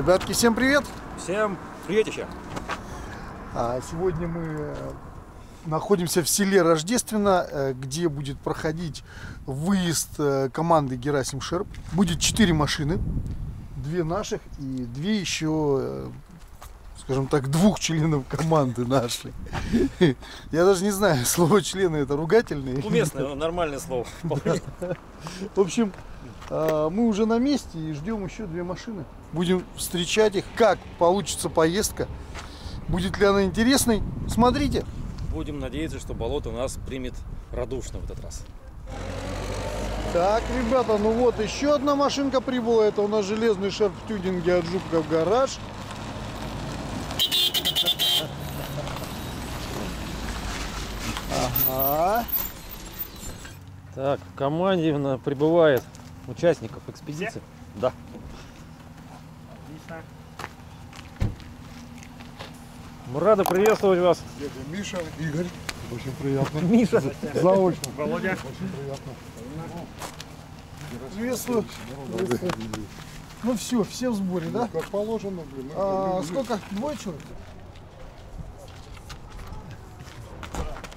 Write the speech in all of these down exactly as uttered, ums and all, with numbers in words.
Ребятки, всем привет! Всем приветища! Сегодня мы находимся в селе Рождествено, где будет проходить выезд команды Герасим Шерп. Будет четыре машины, две наших и две еще, скажем так, двух членов команды нашей. Я даже не знаю, слово члены это ругательное. Уместное, нормальное слово. В общем, мы уже на месте и ждем еще две машины. Будем встречать их. Как получится поездка? Будет ли она интересной? Смотрите. Будем надеяться, что болото нас примет радушно в этот раз. Так, ребята, ну вот еще одна машинка прибыла. Это у нас железный шерп в тюнинге от Жукофф Гараж. Ага. Так, в команде прибывает участников экспедиции. Да. Отлично. Мы рады приветствовать вас. Миша, Игорь. Очень приятно. Миша. Заочно. Володя. Очень приятно. Приветствую. Приветствую. Ну все, все в сборе, ну, да? Как положено, блин. А, сколько? Двое человек?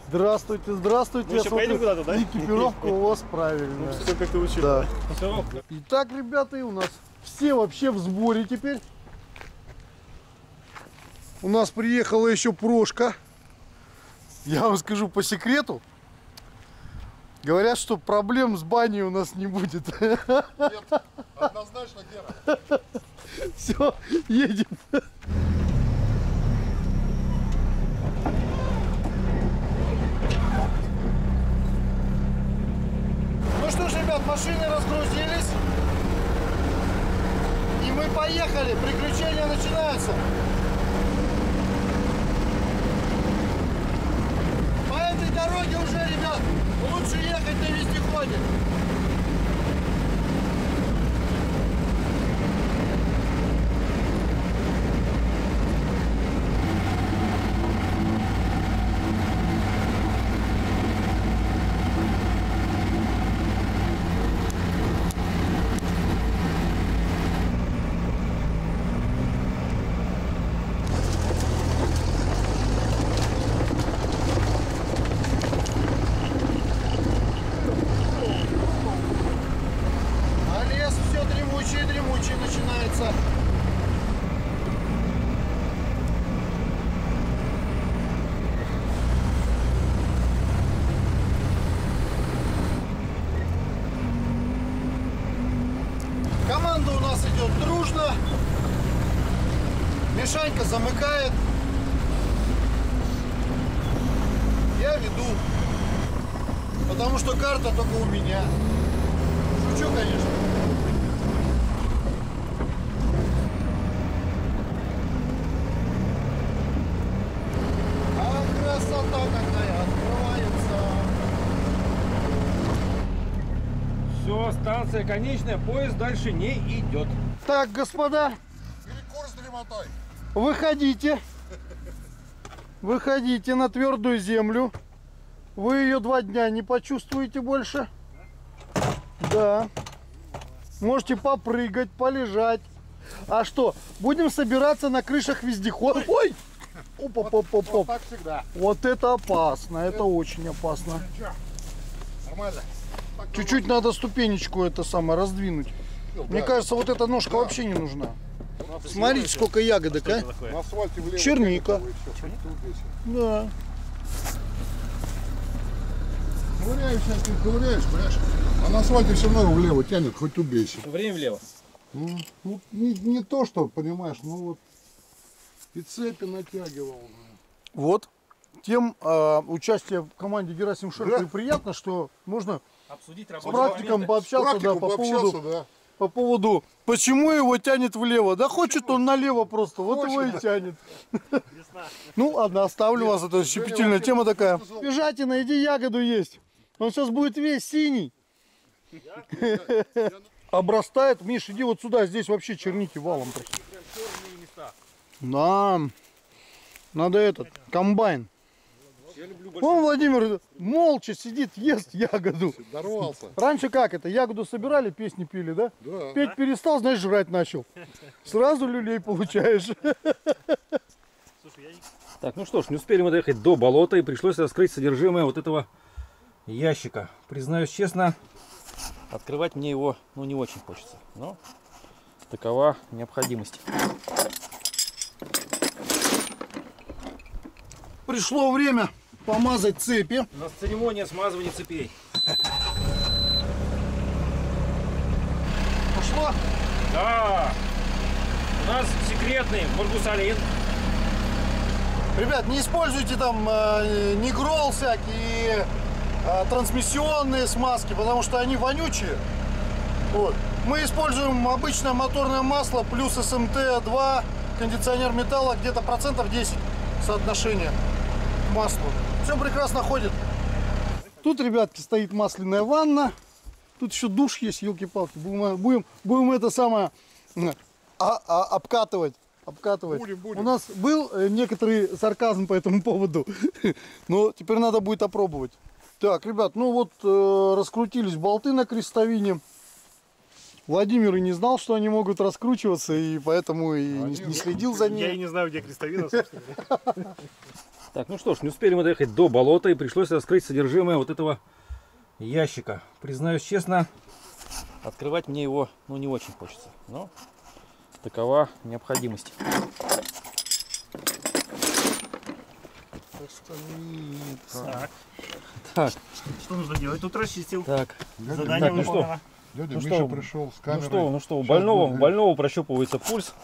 Здравствуйте, здравствуйте. Мы еще поедем куда-то, да? Экипировка у вас правильная. Ну, все как ты учил. Да. Итак, ребята, и у нас все вообще в сборе теперь. У нас приехала еще Прошка. Я вам скажу по секрету. Говорят, что проблем с баней у нас не будет. Нет, однозначно, Гера. Все, едем. Ну что ж, ребят, машины разгрузились. И мы поехали. Приключения начинаются. Дороги уже, ребят, лучше ехать на вездеходе. Команда у нас идет дружно. Мишанька замыкает. Я веду. Потому что карта только у меня. Шучу, конечно. Станция конечная, поезд дальше не идет. Так, господа, перекурс дремотой. Выходите, выходите на твердую землю. Вы ее два дня не почувствуете больше. Да. Можете попрыгать, полежать. А что? Будем собираться на крышах вездеходов. Ой! Опа-па-па-па. Вот, вот, вот это опасно, это, это очень опасно. Нормально. Чуть-чуть надо ступенечку это самое раздвинуть. Ну, мне да, кажется, вот эта ножка да, вообще не нужна. Смотрите, сколько ягодок, а? а? Черника. Да. Ковыряешь, сейчас ты ковыряешь, понимаешь? А на асфальте все равно влево тянет, хоть убейся. Время влево. Ну, ну не, не то, что, понимаешь, ну вот. И цепи натягивал. Вот. Тем э, участие в команде Герасим Шерп да. приятно, что можно обсудить с практиком пообщаться, с практиком да, по, пообщаться поводу, да. по поводу, почему его тянет влево. Да хочет он налево просто, вот Очень, его да. и тянет. Ну ладно, оставлю вас, это щепетильная тема такая. Бежайте, найди ягоду есть, он сейчас будет весь синий. Обрастает. Миш, иди вот сюда, здесь вообще черники валом. Да, надо этот, комбайн. Я люблю большой. Он, Владимир, молча сидит, ест ягоду. Здоровался. Раньше как это? Ягоду собирали, песни пили, да? Да. Петь а? перестал, знаешь, жрать начал. Сразу люлей получаешь. Так, ну что ж, не успели мы доехать до болота, и пришлось раскрыть содержимое вот этого ящика. Признаюсь честно, открывать мне его, ну, не очень хочется. Но такова необходимость. Пришло время помазать цепи. У нас церемония смазывания цепей. Пошло? Да. У нас секретный маргусалин. Ребят, не используйте там э, негрол всякие, э, трансмиссионные смазки, потому что они вонючие. Вот. Мы используем обычное моторное масло плюс эс эм тэ два, кондиционер металла, где-то процентов десять соотношение к маслу. Все прекрасно ходит. Тут, ребятки, стоит масляная ванна. Тут еще душ есть, елки-палки. Будем, будем, будем это самое а, а, обкатывать. обкатывать. Будем, будем. У нас был некоторый сарказм по этому поводу, но теперь надо будет опробовать. Так, ребят, ну вот э, раскрутились болты на крестовине. Владимир и не знал, что они могут раскручиваться, и поэтому и а не, не следил за ними. Я и не знаю, где крестовина, собственно. Так, ну что ж, не успели мы доехать до болота, и пришлось раскрыть содержимое вот этого ящика. Признаюсь честно, открывать мне его, ну, не очень хочется, но... такова необходимость. Так. Так. Что нужно делать? Тут расчистил. Так. Задание так, ну что? Дядя ну Миша что? пришел с камерой. Ну что, ну что у больного, будет... больного прощупывается пульс,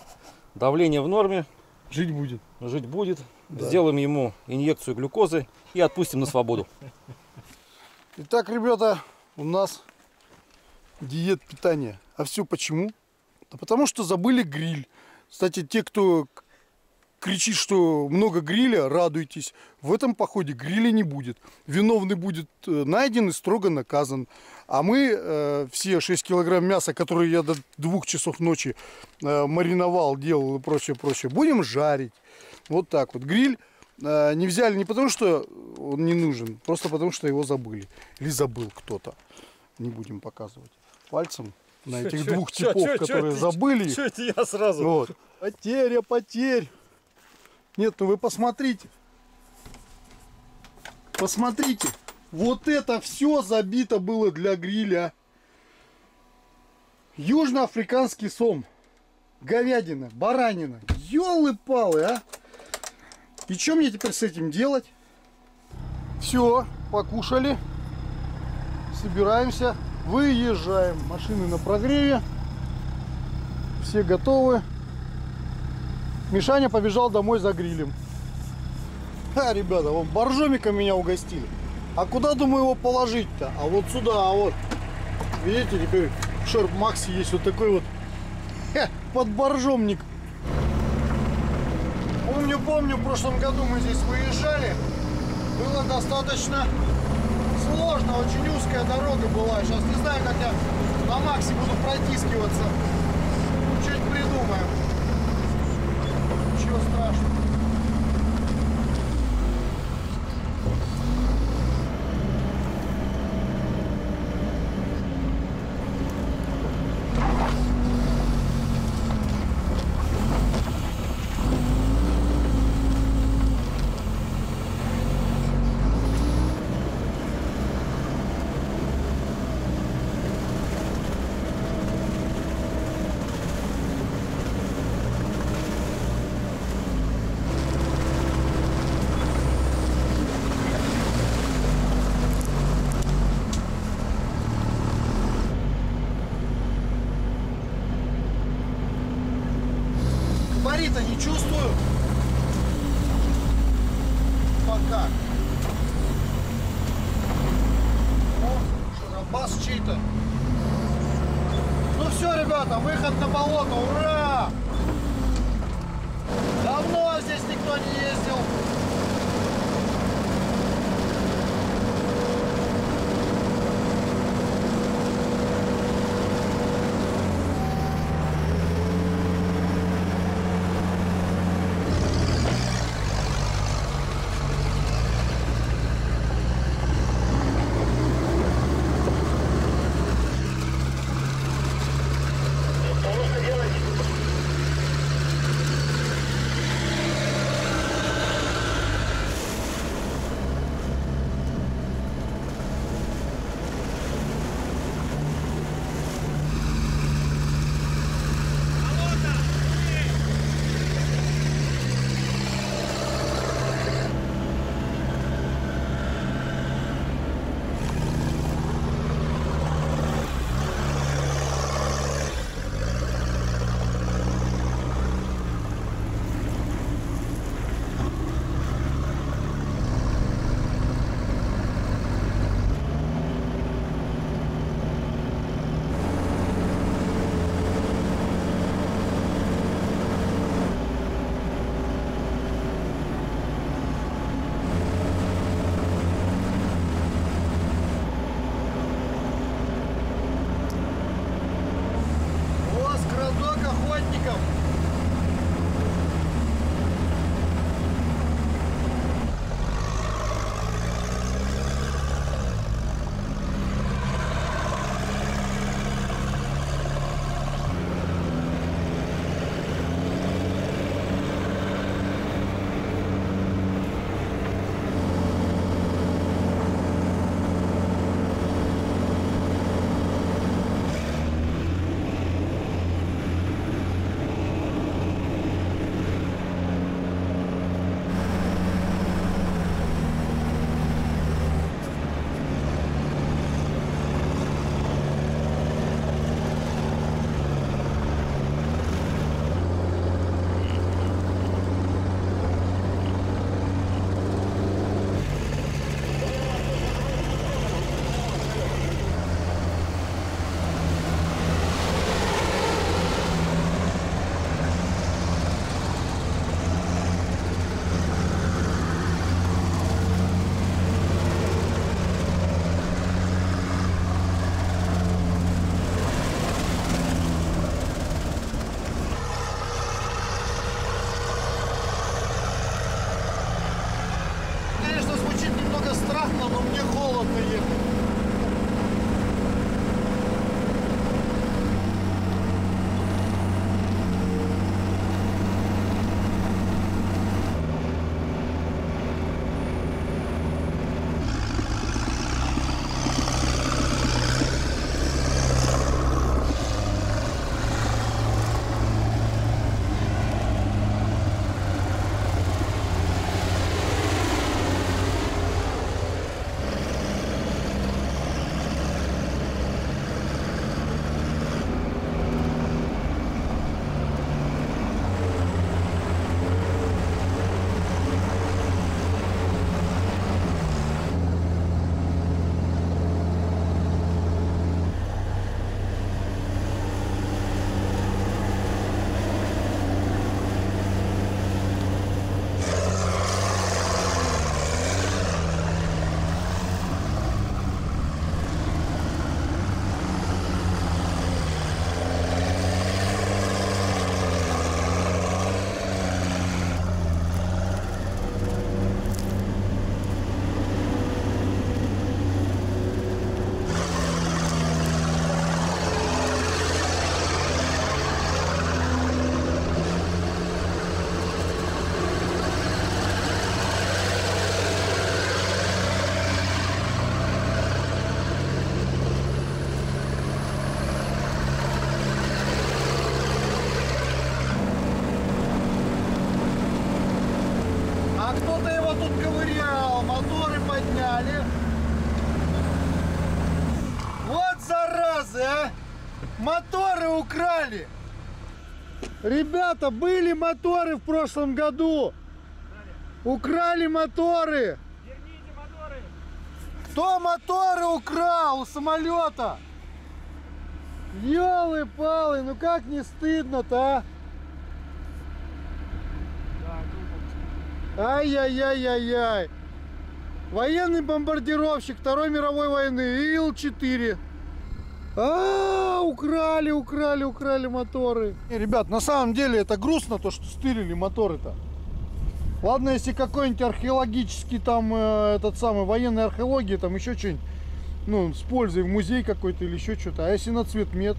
давление в норме. Жить будет. Жить будет. Да. Сделаем ему инъекцию глюкозы и отпустим на свободу. Итак, ребята, у нас диет питания. А все почему? Да потому что забыли гриль. Кстати, те, кто кричит, что много гриля, радуйтесь. В этом походе гриля не будет. Виновный будет найден и строго наказан. А мы э, все шесть килограмм мяса, которые я до двух часов ночи э, мариновал, делал и прочее, прочее, будем жарить. Вот так вот. Гриль э, не взяли не потому, что он не нужен, просто потому, что его забыли. Или забыл кто-то. Не будем показывать пальцем. На этих чё, двух чё, типов, чё, которые чё, забыли. Чё, чё, я сразу. Вот. Потеря, потерь. Нет, ну вы посмотрите. Посмотрите. Вот это все забито было для гриля. Южноафриканский сом. Говядина, баранина. Ёлы-палы, а. И что мне теперь с этим делать? Все, покушали. Собираемся. Выезжаем, машины на прогреве, все готовы. Мишаня побежал домой за грилем. А, ребята, вон боржомика меня угостили. А куда, думаю, его положить-то? А вот сюда, а вот. Видите, теперь в Шерп Максе есть вот такой вот ха, подборжомник. Помню, помню, в прошлом году мы здесь выезжали. Было достаточно... сложно, очень узкая дорога была. Сейчас не знаю, как я на Максе буду протискиваться. Чуть придумаем. Ничего страшного. Не чувствую пока. О, шарабас чей-то. Ну все, ребята, выход на болото, ура! Давно здесь никто не ездил. Моторы украли! Ребята, были моторы в прошлом году! Украли моторы! Верните моторы! Кто моторы украл у самолета? Ёлы-палы, ну как не стыдно-то, а? Ай-яй-яй-яй-яй! Военный бомбардировщик Второй мировой войны, Ил четыре. А-а-а, украли, украли, украли моторы. И, ребят, на самом деле это грустно, то, что стырили моторы-то. Ладно, если какой-нибудь археологический там, э, этот самый, военной археологии, там еще что-нибудь, ну, с пользой в музей какой-то или еще что-то. А если на цветмет?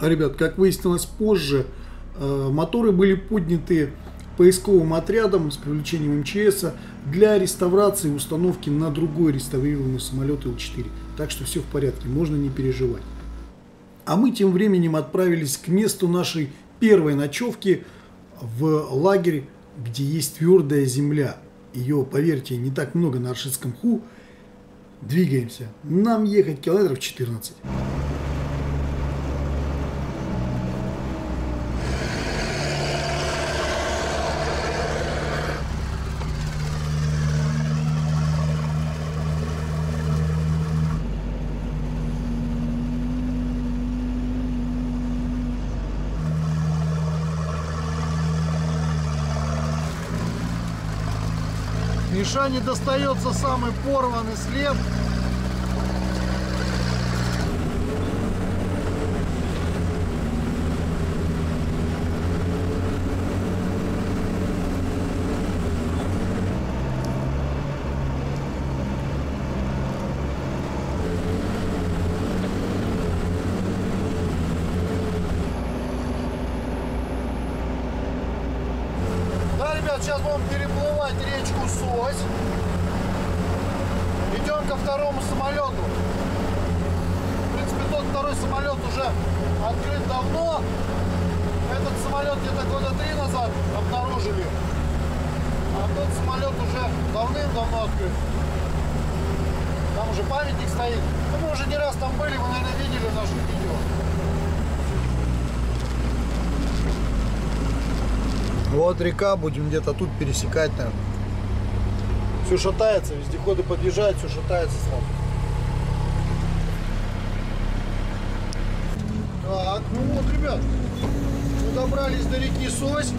А, ребят, как выяснилось позже, э, моторы были подняты поисковым отрядом с привлечением эм че эс для реставрации и установки на другой реставрированный самолет Ил четыре. Так что все в порядке, можно не переживать. А мы тем временем отправились к месту нашей первой ночевки в лагерь, где есть твердая земля. Ее, поверьте, не так много на Оршинском мху. Двигаемся. Нам ехать километров четырнадцать. Мишане достается самый порванный след. Да, ребят, сейчас будем переплывать речку Сость. Идем ко второму самолету. В принципе, тот второй самолет уже открыт давно. Этот самолет где-то года три назад обнаружили. А тот самолет уже давным-давно открыт. Там уже памятник стоит. Ну, мы уже не раз там были, вы, наверное, видели в наших видео. Вот река, будем где-то тут пересекать, наверное. Все шатается, вездеходы подъезжают, все шатается сразу. Так, ну вот, ребят, мы добрались до реки Сость.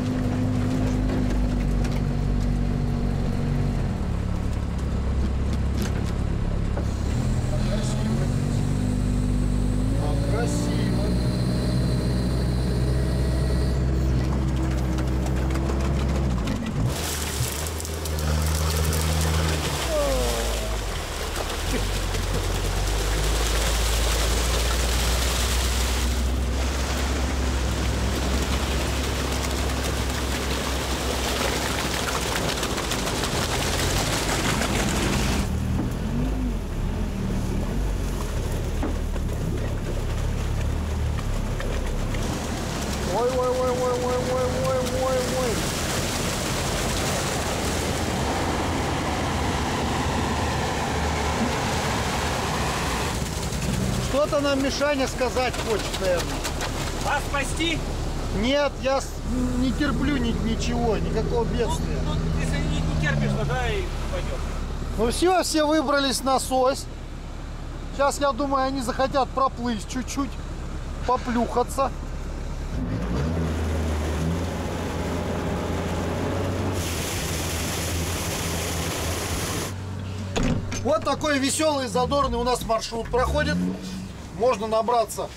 Что-то нам Мишаня сказать хочет, наверное. Вас спасти? Нет, я не терплю ни, ничего, никакого бедствия. Ну, ну, если не, не терпишь, тогда и пойдем. Ну все, все выбрались на Сость. Сейчас, я думаю, они захотят проплыть чуть-чуть, поплюхаться. Вот такой веселый, задорный у нас маршрут проходит. Можно набраться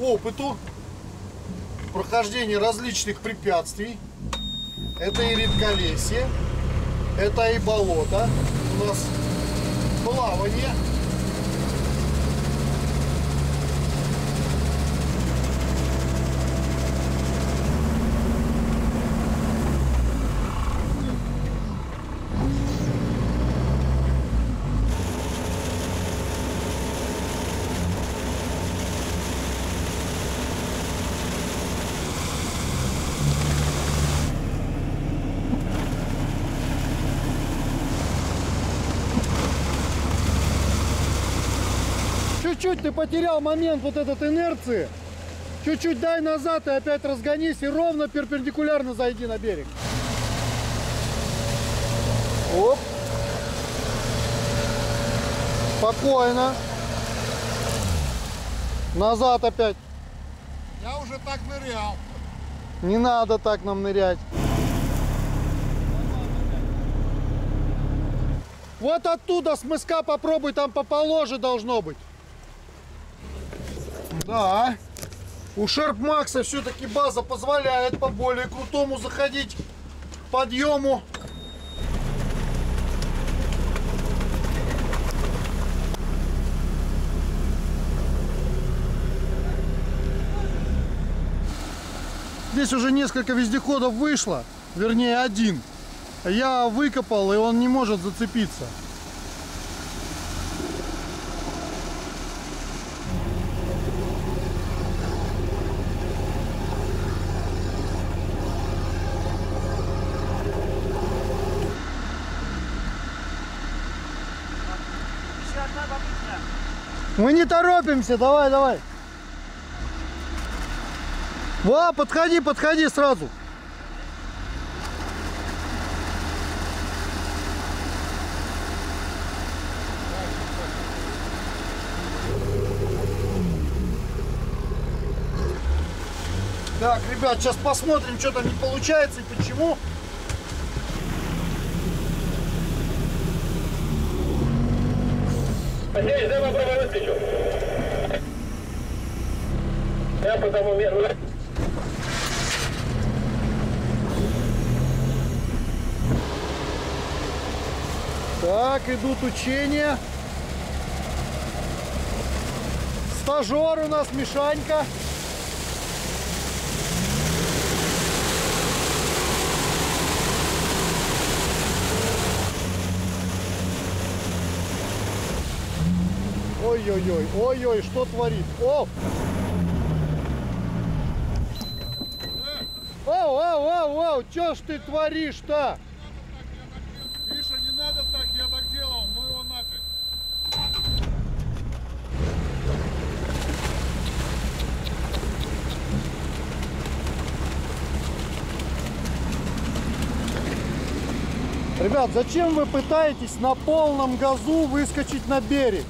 опыту прохождения различных препятствий. Это и редколесье, это и болото. У нас плавание. чуть-чуть ты потерял момент вот этот инерции, чуть-чуть дай назад и опять разгонись и ровно перпендикулярно зайди на берег. Оп. Спокойно. Назад опять. Я уже так нырял. Не надо так нам нырять. Вот оттуда с мыска попробуй, там поположе должно быть. Да. У Шерп Макса все-таки база позволяет по более крутому заходить к подъему. Здесь уже несколько вездеходов вышло, вернее один. Я выкопал, и он не может зацепиться. Мы не торопимся, давай, давай. Во, подходи, подходи сразу. Так, ребят, сейчас посмотрим, что там не получается и почему. Здесь демо право выскочу. Я по тому меру. Так, идут учения. Стажер у нас Мишанька. Ой-ой-ой, ой-ой, что творит? О! О-о-о-о, что ж ты творишь-то? Миша, не надо так, я так делал, ну его нафиг. Ребят, зачем вы пытаетесь на полном газу выскочить на берег?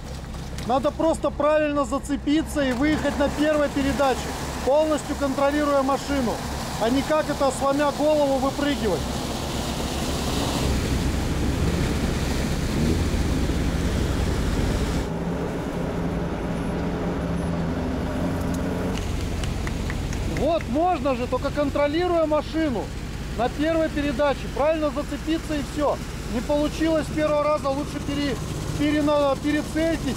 Надо просто правильно зацепиться и выехать на первой передаче, полностью контролируя машину, а не как это, сломя голову, выпрыгивать. Вот можно же, только контролируя машину на первой передаче, правильно зацепиться и все. Не получилось с первого раза, лучше пере, пере, перецельтесь.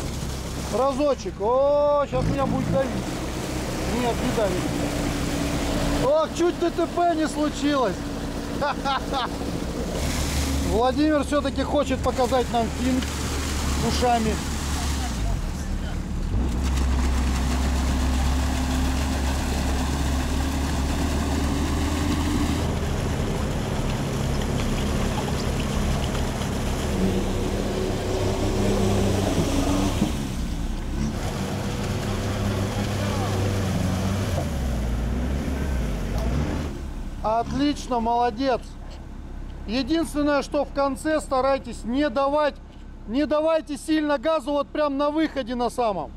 Разочек. О, сейчас меня будет давить. Нет, не давить. Ох, чуть ДТП не случилось. Ха-ха-ха. Владимир все-таки хочет показать нам фильм ушами. Отлично, молодец. Единственное, что в конце старайтесь не давать, не давайте сильно газу вот прям на выходе на самом.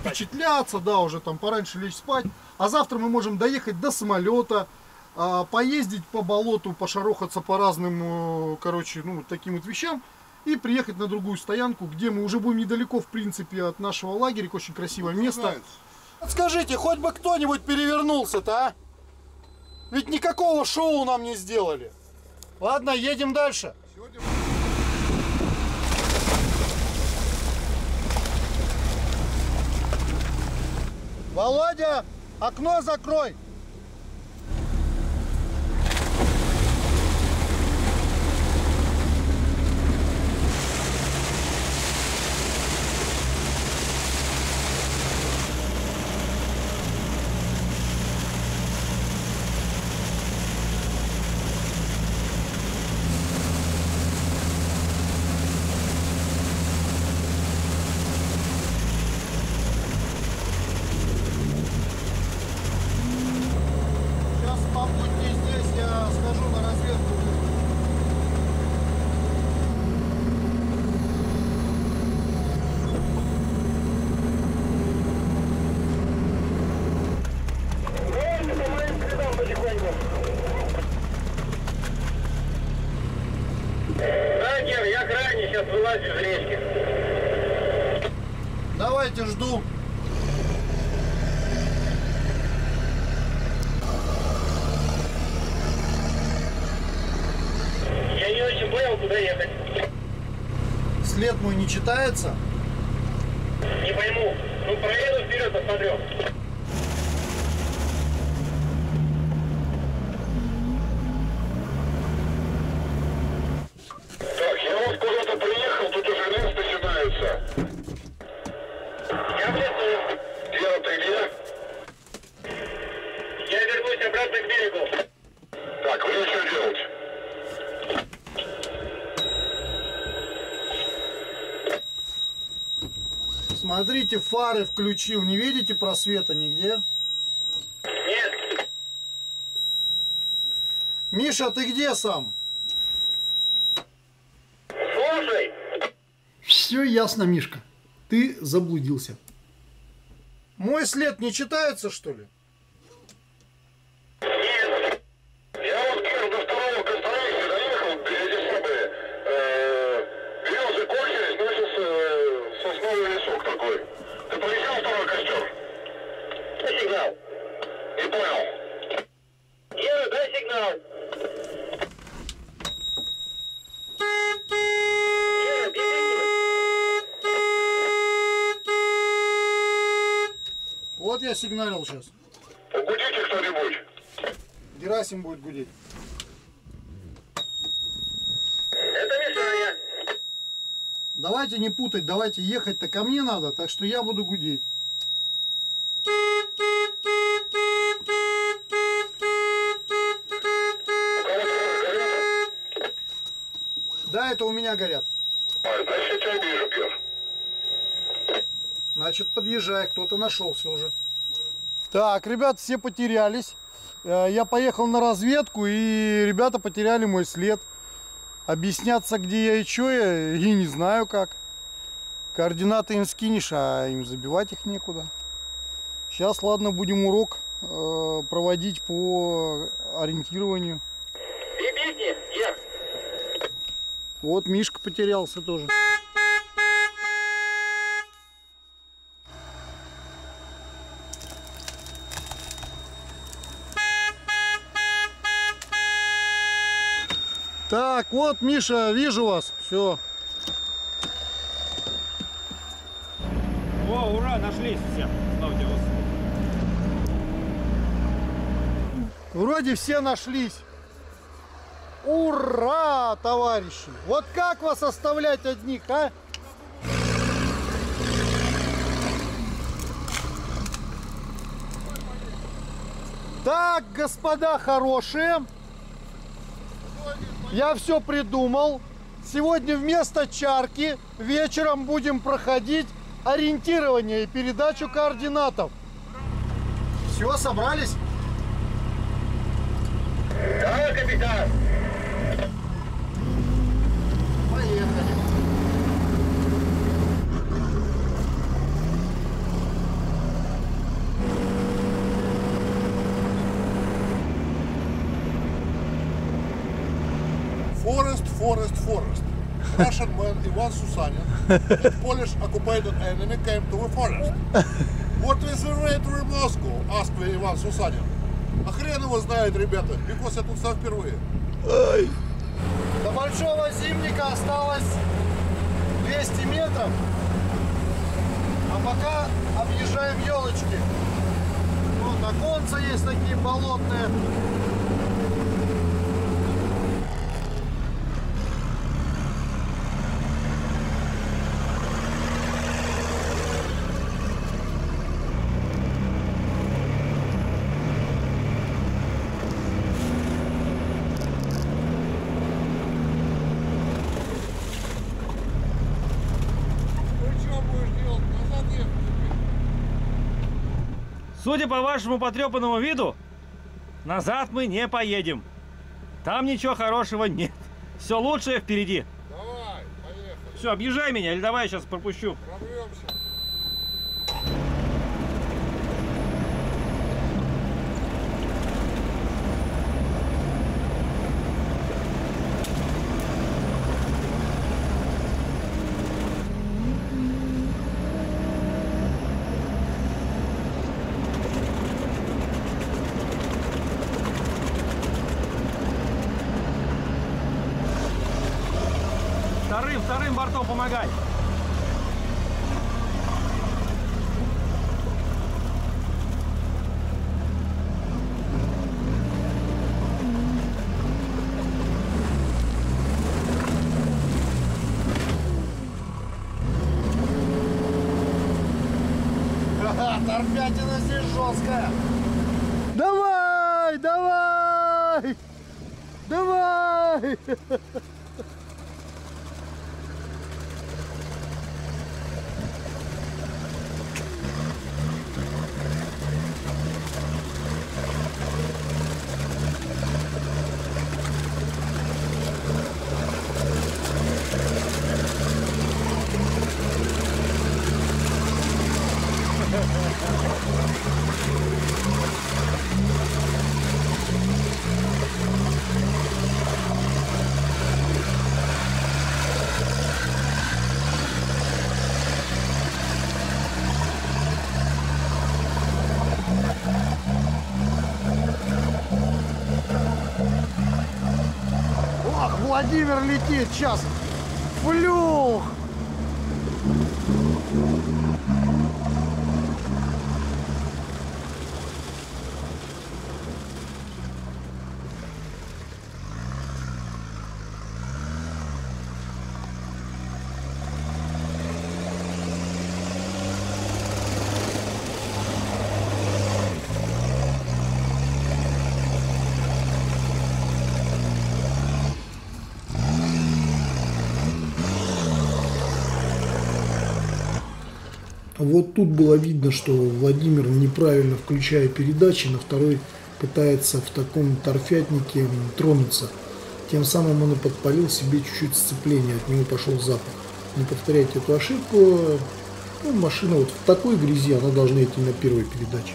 Впечатляться, да, уже там пораньше лечь спать. А завтра мы можем доехать до самолета. Поездить по болоту, пошарохаться по разным, короче, ну, таким вот вещам. И приехать на другую стоянку, где мы уже будем недалеко, в принципе, от нашего лагеря. Очень красивое место. Скажите, хоть бы кто-нибудь перевернулся-то, а? Ведь никакого шоу нам не сделали. Ладно, едем дальше. Сегодня... Володя, окно закрой! Сость, Жречки. Давайте, жду. Я не очень понял, куда ехать. След мой не читается? Не пойму. Ну, проеду вперед, посмотрю. Так, я вот куда-то приехал, тут уже лес начинается. Я в лесу. Где ты, где? Я вернусь обратно к берегу. Так, мне что делать? Смотрите, фары включил. Не видите просвета нигде? Нет. Миша, ты где сам? Слушай. Все ясно, Мишка. Ты заблудился. Мой след не читается, что ли? Нет. Я вот до второго Костарайса доехал, впереди слабые. Березы кончились, но сейчас сосновый лесок такой. Ты поезжал второй костер? Дай сигнал. Не понял. Гера, дай сигнал. Вот я сигналил сейчас. Гудите кто-нибудь. Герасим будет гудеть. Это Мишаня. Давайте не путать, давайте ехать-то ко мне надо, так что я буду гудеть. Да, это у меня горят. Значит, я вижу, Пьер. Значит, подъезжай, кто-то нашелся уже. Так, ребята, все потерялись. Я поехал на разведку, и ребята потеряли мой след. Объясняться, где я и что я, и не знаю как. Координаты им скинешь, а им забивать их некуда. Сейчас, ладно, будем урок проводить по ориентированию. Бегите, я. Вот Мишка потерялся тоже. Так, вот, Миша, вижу вас. Все. О, ура, нашлись все. Вроде все нашлись. Ура, товарищи! Вот как вас оставлять одних, а? Так, господа хорошие. Я все придумал. Сегодня вместо чарки вечером будем проходить ориентирование и передачу координатов. Все, собрались? Да, капитан. Поехали. Forest, forest, forest. Russian man Ivan Susanin and Polish occupied enemy came to the forest. What is the way to Moscow? Asked Ivan Susanin. А хрен его знает, ребята, because я тут сам впервые. Ай. До большого зимника осталось двести метров. А пока объезжаем елочки. Вот оконца есть такие болотные. Судя по вашему потрепанному виду, назад мы не поедем. Там ничего хорошего нет. Все лучшее впереди. Давай, поехали. Все, объезжай меня, или давай я сейчас пропущу. Прорвемся. вторым бортом помогай. Торпятина здесь жесткая. Давай, давай, давай. Владимир летит сейчас. Флюх! Вот тут было видно, что Владимир, неправильно включая передачи, на второй пытается в таком торфятнике тронуться. Тем самым он и подпалил себе чуть-чуть сцепление, от него пошел запах. Не повторяйте эту ошибку, ну, машина вот в такой грязи, она должна идти на первой передаче.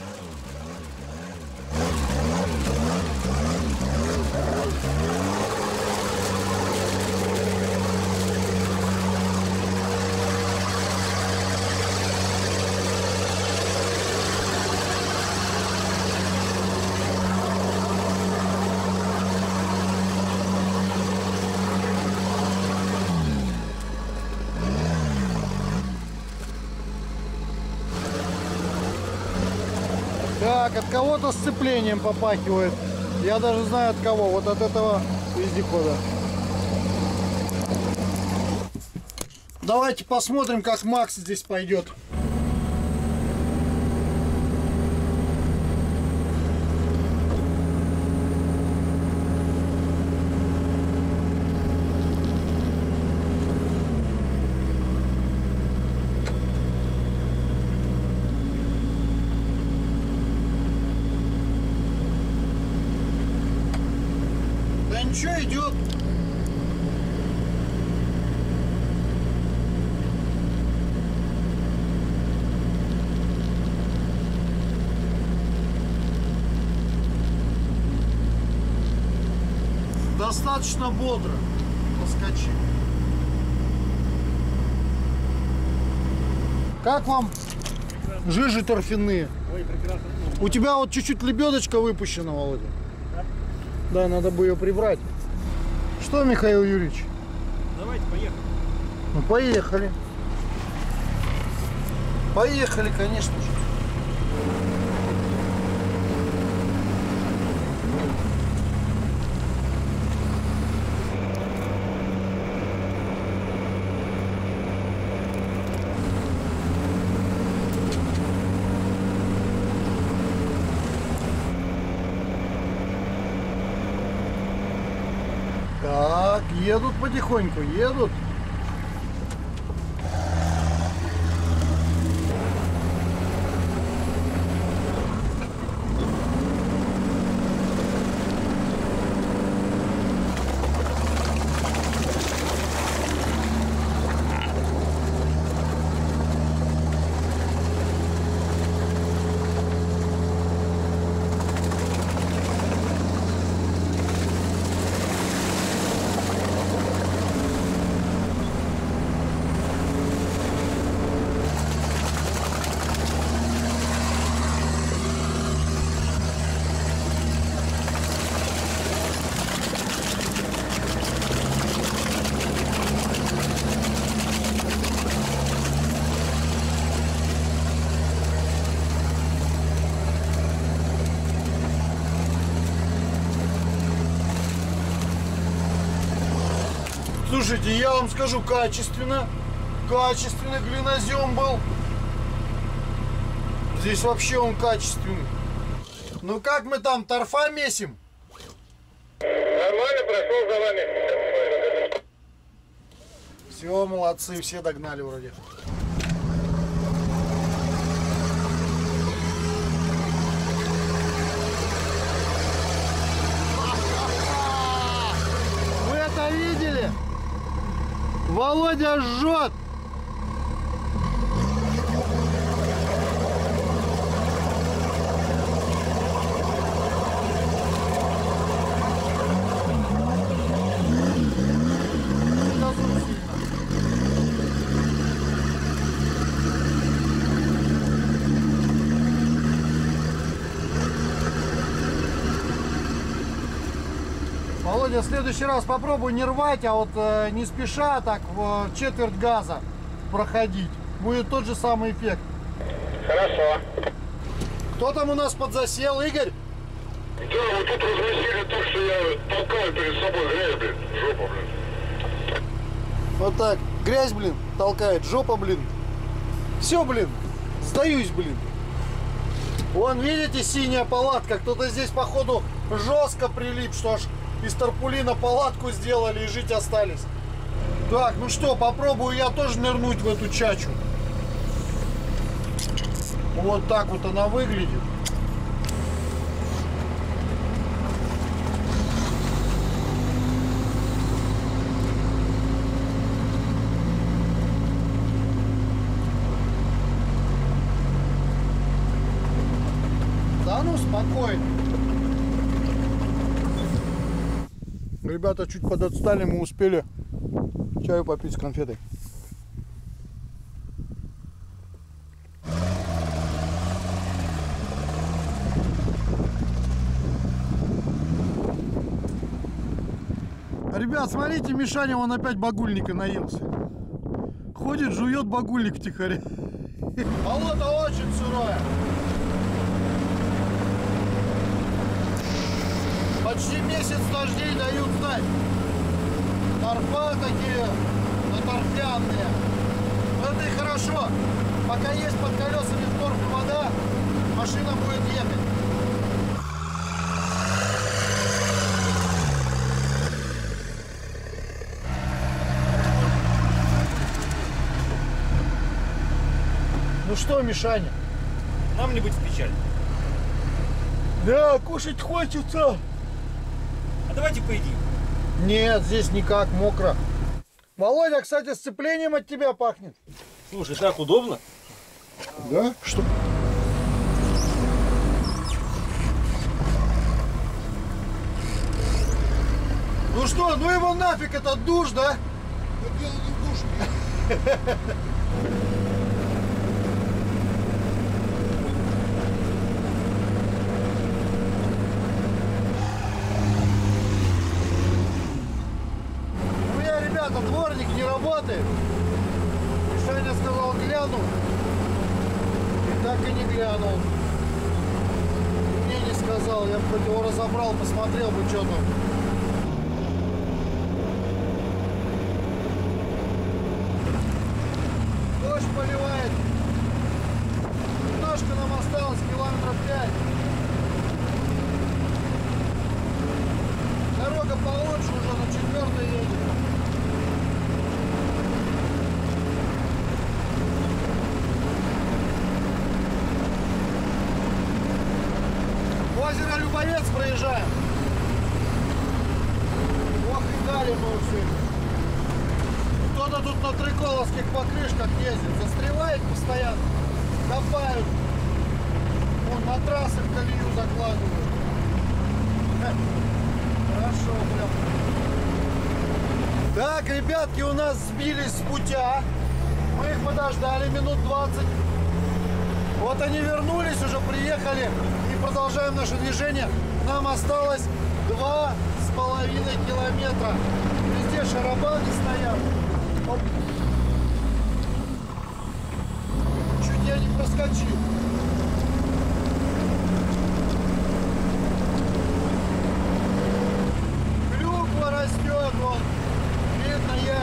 Так, от кого-то сцеплением попахивает. Я даже знаю от кого. Вот от этого вездехода. Давайте посмотрим, как Макс здесь пойдет. Ничего, идет. Достаточно бодро поскочи. Как вам прекрасно. Жижи торфяные? Ой, прекрасно. У тебя вот чуть-чуть лебедочка выпущена, Володя. Да, надо бы ее прибрать. Что, Михаил Юрьевич? Давайте, поехали. Ну, поехали. Поехали, конечно же. Так, едут потихоньку, едут. Слушайте, я вам скажу, качественно. Качественный глинозем был. Здесь вообще он качественный. Ну как мы там, торфа месим? Нормально, прошел за вами. Все, молодцы, все догнали вроде. Вы это видели? Володя жжет! Володя, в следующий раз попробуй не рвать, а вот э, не спеша так в э, четверть газа проходить. Будет тот же самый эффект. Хорошо. Кто там у нас подзасел, Игорь? Да, вы тут разместили то, что я толкаю перед собой грязь, блин. Жопа, блин. Вот так. Грязь, блин, толкает. Жопа, блин. Все, блин. Сдаюсь, блин. Вон, видите, синяя палатка. Кто-то здесь, походу, жестко прилип, что аж... Из тарпулина палатку сделали и жить остались. Так, ну что, попробую я тоже нырнуть в эту чачу. Вот так вот она выглядит. Да ну, спокойно. Ребята чуть подотстали, мы успели чаю попить с конфетой. Ребят, смотрите, Мишаня, он опять багульника наелся. Ходит, жует багульник втихаря. Болото очень сырое. Почти месяц дождей дают знать. Торфа такие наторфянные. Это и хорошо. Пока есть под колесами торф и вода, машина будет ехать. Ну что, Мишаня? Нам не быть в печаль. Да, кушать хочется. А давайте поедим. Нет, здесь никак, мокро. Володя, кстати, сцеплением от тебя пахнет. Слушай, так удобно. Да? Что? Ну что, ну его нафиг этот душ, да? Да дело не в душе. Дворник не работает. Мишаня сказал, гляну. И так и не глянул. Мне не сказал, я бы его разобрал, посмотрел бы, что там. Дождь поливает. Немножко нам осталось, километров пять. Дорога получше, уже на четвертой едем. Любовец проезжаем. Ох и дали мы все. Кто-то тут на триколовских покрышках ездит. Застревает постоянно. Копают. Вон на трассы в колею закладывают. Хорошо прям. Так, ребятки, у нас сбились с путя. Мы их подождали минут двадцать. Вот они вернулись, уже приехали. Продолжаем наше движение. Нам осталось два с половиной километра. Везде шарабаны стоят. Оп. Чуть я не проскочил. Клюква растет, вон. Видно, я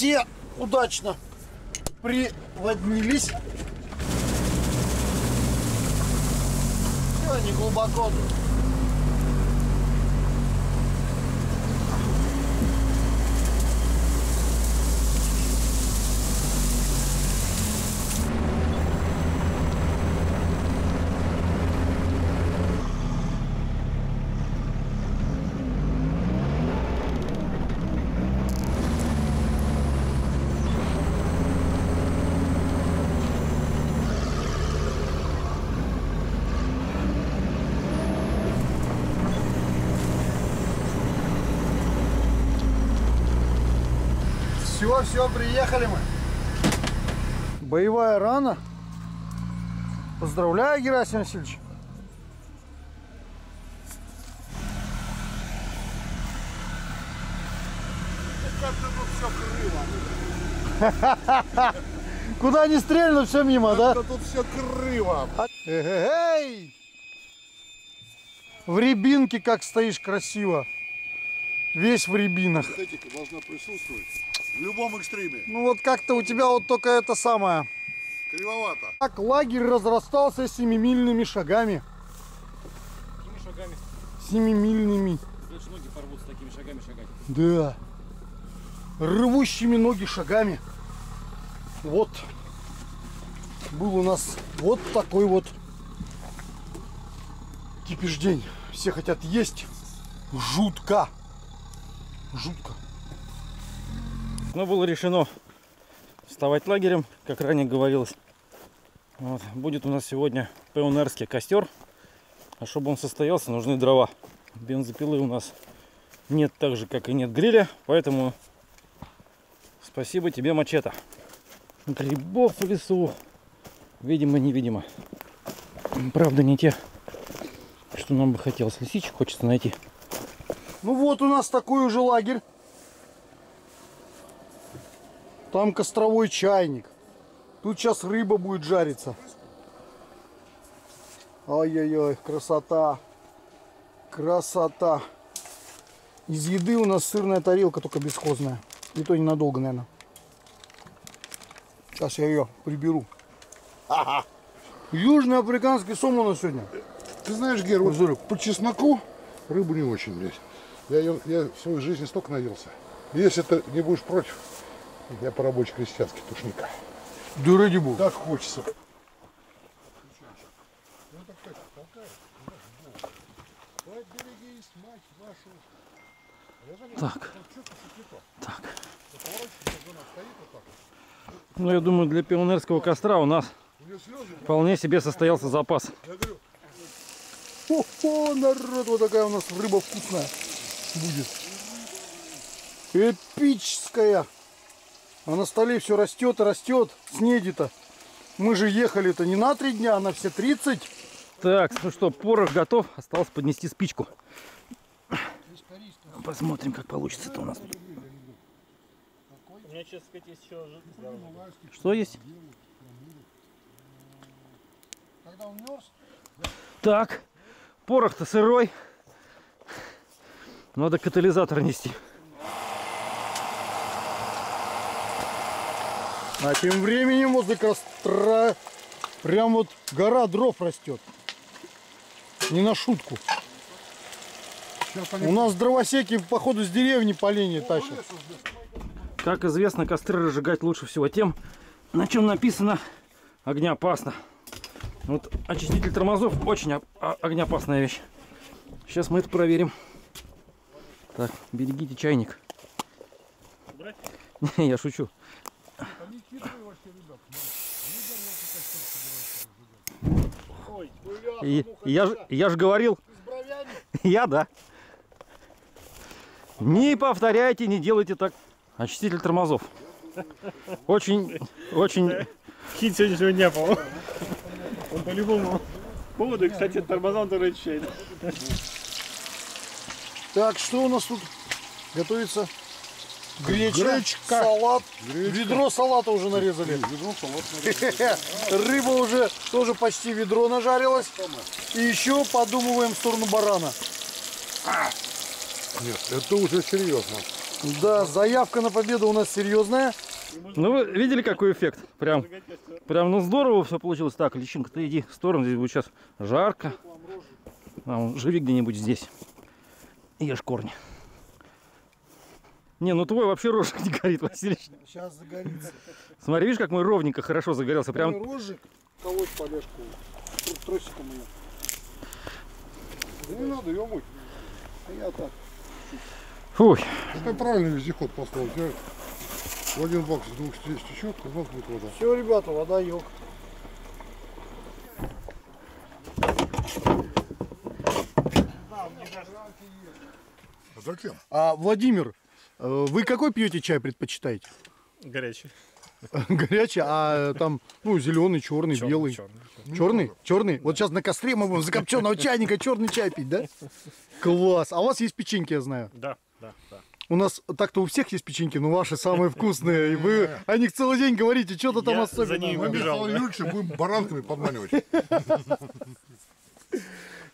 все удачно приводнились. Все, не глубоко. Все, все, приехали мы. Боевая рана. Поздравляю, Герасим Васильевич. Как-то тут все крыло. Куда не стрельнут, все мимо, да? Как-то тут все крыло. Эй! В рябинке как стоишь красиво. Весь в рябинах. Эстетика должна присутствовать. В любом экстриме. Ну вот как-то у тебя вот только это самое. Кривовато. Так лагерь разрастался семимильными шагами. Какими шагами? Семимильными. Дальше ноги порвутся такими шагами шагать. Да. Рвущими ноги шагами. Вот. Был у нас вот такой вот кипиш день. Все хотят есть. Жутко. Жутко. Но было решено вставать лагерем, как ранее говорилось. Вот. Будет у нас сегодня пионерский костер. А чтобы он состоялся, нужны дрова. Бензопилы у нас нет, так же, как и нет гриля. Поэтому спасибо тебе, мачете. Грибов в лесу, видимо-невидимо. Правда, не те, что нам бы хотелось. Лисичек хочется найти. Ну вот у нас такой уже лагерь. Там костровой чайник. Тут сейчас рыба будет жариться. Ай-яй-яй, красота. Красота. Из еды у нас сырная тарелка, только бесхозная. И то ненадолго, наверное. Сейчас я ее приберу. Ага. Южноафриканский сом у нас сегодня. Ты знаешь, Гер, вот по чесноку рыбу не очень, блядь. Я, ее, я в своей жизни столько наелся. Если ты не будешь против... Я по рабочей крестьянски тушника. Да ради бога. Так хочется. Так. Так. Ну, я думаю, для пионерского костра у нас вполне себе состоялся запас. О, народ, вот такая у нас рыба вкусная будет. Эпическая. А на столе все растет и растет. Снеди-то. Мы же ехали-то не на три дня, а на все тридцать. Так, ну что, порох готов. Осталось поднести спичку. Посмотрим, как получится-то у нас. У меня, честно сказать, есть еще... Что есть? Так, порох-то сырой. Надо катализатор нести. А тем временем возле костра прям вот гора дров растет. Не на шутку. У нас дровосеки, походу, с деревни поленья тащат. Как известно, костры разжигать лучше всего тем, на чем написано «огнеопасно». Вот очиститель тормозов очень огнеопасная вещь. Сейчас мы это проверим. Так, берегите чайник. Не, я шучу. И, я же я ж говорил, я да. Не повторяйте, не делайте так. Очиститель тормозов. Очень, очень... Хит сегодняшнего дня, по-моему. Он по любому поводу, и, кстати, тормоза он тоже очищает. Так, что у нас тут готовится? Гречка, Гречка, салат, Гречка. Ведро салата уже нарезали. Ведро, салат нарезали. Рыба уже тоже почти ведро нажарилась. И еще подумываем в сторону барана. Нет, это уже серьезно. Да, заявка на победу у нас серьезная. Ну вы видели, какой эффект? Прям, прям, ну здорово все получилось. Так, личинка, ты иди в сторону, здесь будет сейчас жарко. А, живи где-нибудь здесь. Ешь корни. Не, ну твой вообще рожек не горит, Васильевич. Сейчас загорится. Смотри, видишь, как мой ровненько хорошо загорелся. Прям рожек, колоть полежку, тросиком ее. Да не надо ее мыть. А я так. Фух. Это правильно вездеход послал. В один бак с двух стечет, у нас будет вода. Все, ребята, вода ёк. А зачем? А, Владимир, вы какой пьете чай предпочитаете? Горячий. Горячий, а там, ну, зеленый, черный, черный, белый. Черный. Черный? Черный? Да. Вот сейчас на костре мы будем закопченного чайника черный чай пить, да? Класс. А у вас есть печеньки, я знаю. Да, да, да. У нас так-то у всех есть печеньки, но ваши самые вкусные. И вы о них целый день говорите, что-то там особенное. Я за ними побежал. Будем баранками подманивать.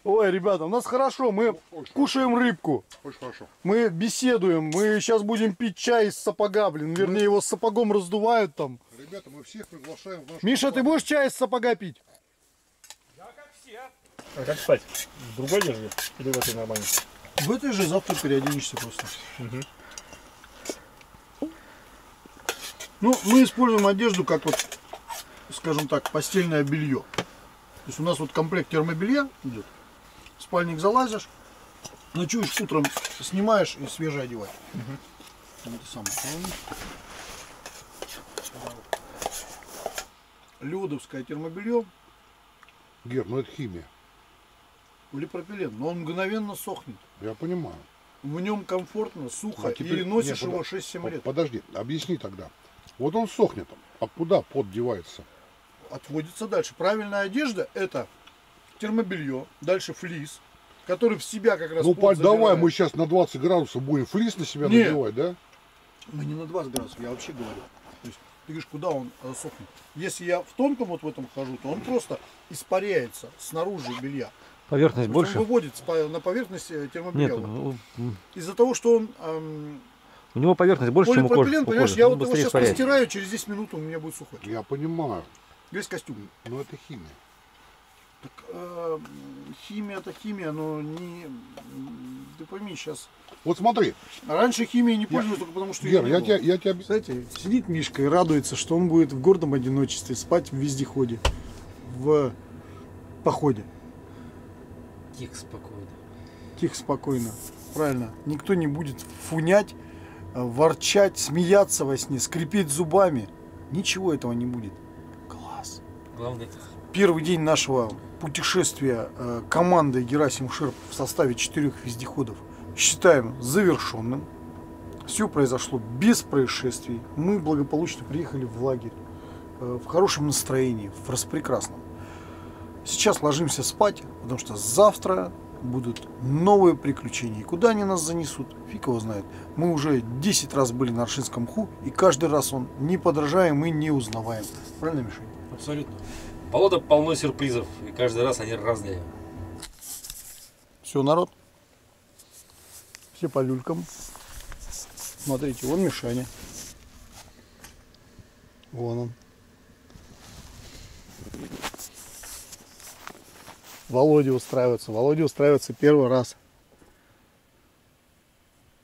Ой, ребята, у нас хорошо, мы кушаем рыбку. Очень хорошо. Мы беседуем, мы сейчас будем пить чай из сапога, блин. Вернее, его с сапогом раздувают там. Ребята, мы всех приглашаем в наш... Миша, ты будешь чай из сапога пить? Я как все. А как спать? В другой держи? Или в этой нормально? В этой же завтра переоденешься просто. Угу. Ну, мы используем одежду как вот, скажем так, постельное белье. То есть у нас вот комплект термобелья идет. В спальник залазишь, ночуешь, утром снимаешь и свежее одеваешь. Угу. Это самое. Людовское термобелье. Гер, ну это химия. Полипропилен, но он мгновенно сохнет. Я понимаю. В нем комфортно, сухо, а теперь... и носишь Нет, его шесть-семь лет. Подожди, объясни тогда. Вот он сохнет, а куда пот девается? Отводится дальше. Правильная одежда — это термобелье, дальше флис, который в себя как раз... Ну, давай забирает. Мы сейчас на двадцать градусов будем флис на себя Нет. надевать, да? Мы не на двадцать градусов, я вообще говорю. То есть, ты говоришь, куда он сохнет. Если я в тонком вот в этом хожу, то он просто испаряется снаружи белья. Поверхность больше? Он выводится на поверхность термобелья. Вот. Из-за того, что он... Эм... У него поверхность больше, чем у кожи. Понимаешь, я вот его сейчас испаряется. Постираю, через десять минут у меня будет сухой. Я понимаю. Весь костюм. Но это химия. Так, э, химия это химия, но не... Ты пойми, сейчас... Вот смотри. Раньше химией не пользовались, только потому что... Гер, я, я, тебя, я тебя... Знаете, сидит Мишка и радуется, что он будет в гордом одиночестве спать в вездеходе, в походе. Тихо, спокойно. Тихо, спокойно. Правильно. Никто не будет фунять, ворчать, смеяться во сне, скрипеть зубами. Ничего этого не будет. Класс. Главное. Первый день нашего путешествия команды Герасим Шерп в составе четырех вездеходов считаем завершенным. Все произошло без происшествий. Мы благополучно приехали в лагерь в хорошем настроении, в распрекрасном. Сейчас ложимся спать, потому что завтра будут новые приключения. И куда они нас занесут, фиг его знает. Мы уже десять раз были на Оршинском мху, и каждый раз он неподражаем и неузнаваем. Правильно, Миша? Абсолютно. Болото полно сюрпризов, и каждый раз они разные. Все, народ. Все по люлькам. Смотрите, вон Мишаня. Вон он. Володя устраивается. Володя устраивается первый раз.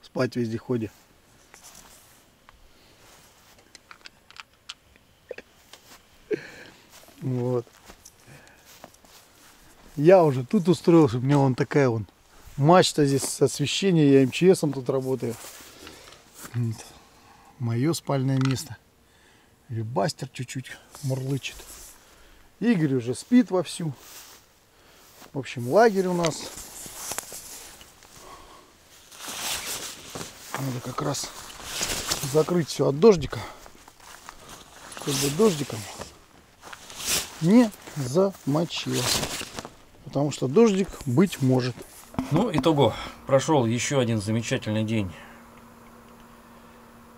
Спать в вездеходе. Вот. Я уже тут устроился. У меня вон такая вон мачта здесь с освещением. Я эм че эсом тут работаю. Мое спальное место. Вебастер чуть-чуть мурлычет. Игорь уже спит вовсю. В общем, лагерь у нас. Надо как раз закрыть все от дождика, чтобы дождиком не замочилось. Потому что дождик быть может. Ну, итого. Прошел еще один замечательный день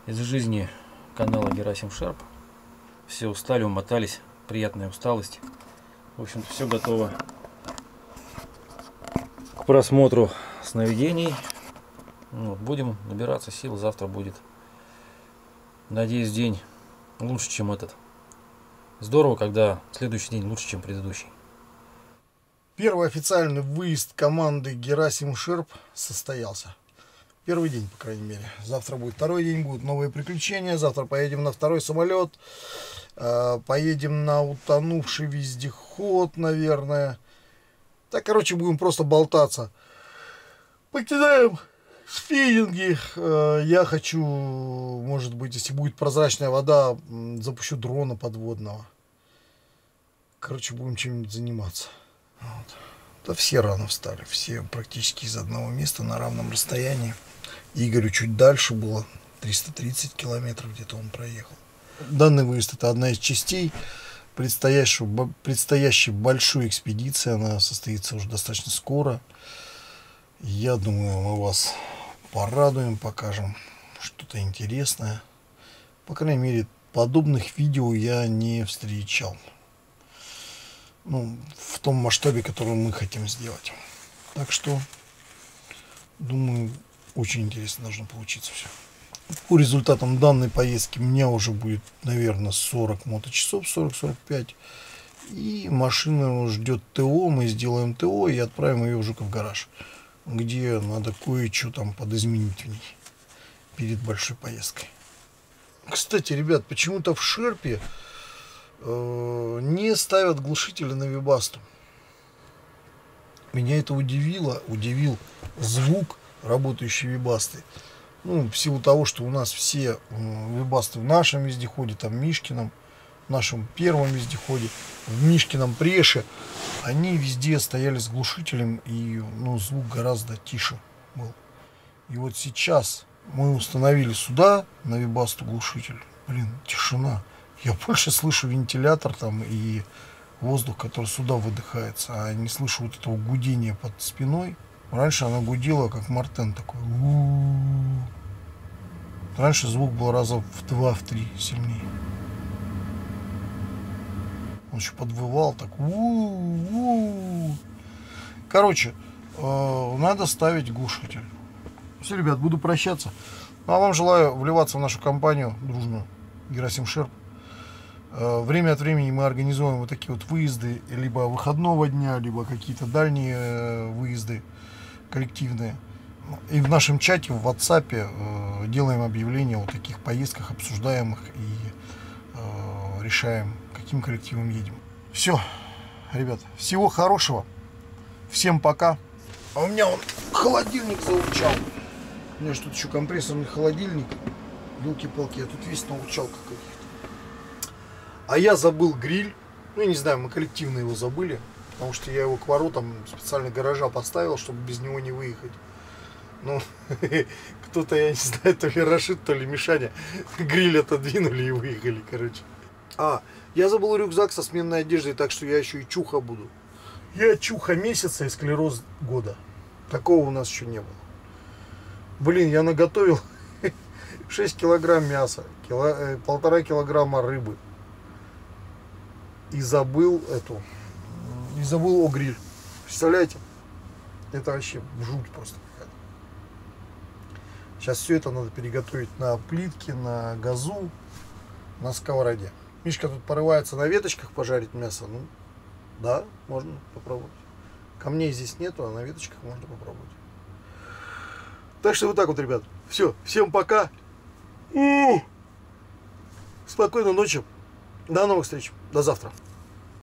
из жизни канала Герасим Шерп. Все устали, умотались. Приятная усталость. В общем-то, все готово к просмотру сновидений Вот, будем набираться сил. Завтра будет, надеюсь, день лучше, чем этот. Здорово, когда следующий день лучше, чем предыдущий. Первый официальный выезд команды Герасим Шерп состоялся. Первый день, по крайней мере. Завтра будет второй день, будут новые приключения. Завтра поедем на второй самолет. Поедем на утонувший вездеход, наверное. Так, короче, будем просто болтаться. Покидаем спиннинги. Я хочу, может быть, если будет прозрачная вода, запущу дрона подводного. Короче, будем чем-нибудь заниматься. Вот. Да все рано встали, все практически из одного места на равном расстоянии. Игорю чуть дальше было, триста тридцать километров где-то он проехал. Данный выезд — это одна из частей предстоящей, предстоящей большой экспедиции. Она состоится уже достаточно скоро. Я думаю, мы вас порадуем, покажем что-то интересное. По крайней мере, подобных видео я не встречал. Ну, в том масштабе, который мы хотим сделать. Так что, думаю, очень интересно должно получиться все. По результатам данной поездки у меня уже будет, наверное, сорок моточасов, сорок-сорок пять. И машина ждет ТО, мы сделаем ТО и отправим ее в Жукофф Гараж, где надо кое-что там подизменить в ней перед большой поездкой. Кстати, ребят, почему-то в Шерпе не ставят глушители на Вебасту. Меня это удивило, удивил звук работающей Вебасты. Ну, в силу того, что у нас все Вебасты в нашем вездеходе, там Мишкином, в нашем первом вездеходе, в Мишкином Преше, они везде стояли с глушителем, и ну, звук гораздо тише был. И вот сейчас мы установили сюда на Вебасту глушитель. Блин, тишина. Я больше слышу вентилятор там и воздух, который сюда выдыхается, а не слышу вот этого гудения под спиной. Раньше она гудела, как мартен такой. Раньше звук был раза в два, в три сильнее. Он еще подвывал так. Короче, надо ставить глушитель. Все, ребят, буду прощаться. Ну, а вам желаю вливаться в нашу компанию дружную. Герасим Шерп. Время от времени мы организуем вот такие вот выезды, либо выходного дня, либо какие-то дальние выезды коллективные. И в нашем чате, в WhatsApp делаем объявления о таких поездках, обсуждаемых, и решаем, каким коллективом едем. Все, ребят, всего хорошего. Всем пока. А у меня он холодильник заурчал. У меня же тут еще компрессорный холодильник. Елки-палки, я тут весь наурчал какой-то. А я забыл гриль, ну я не знаю, мы коллективно его забыли, потому что я его к воротам специально гаража подставил, чтобы без него не выехать. Ну, кто-то, я не знаю, то ли Рашид, то ли Мишаня, гриль отодвинули и выехали, короче. А, я забыл рюкзак со сменной одеждой, так что я еще и чуха буду. Я чуха месяца и склероз года. Такого у нас еще не было. Блин, я наготовил шесть килограмм мяса, полтора килограмма рыбы. И забыл эту, и забыл о гриль. Представляете? Это вообще жуть просто. Сейчас все это надо переготовить на плитке, на газу, на сковороде. Мишка тут порывается на веточках пожарить мясо. Ну, да, можно попробовать. Камней здесь нету, а на веточках можно попробовать. Так что вот так вот, ребят. Все, всем пока. Спокойной ночи. До новых встреч. До завтра.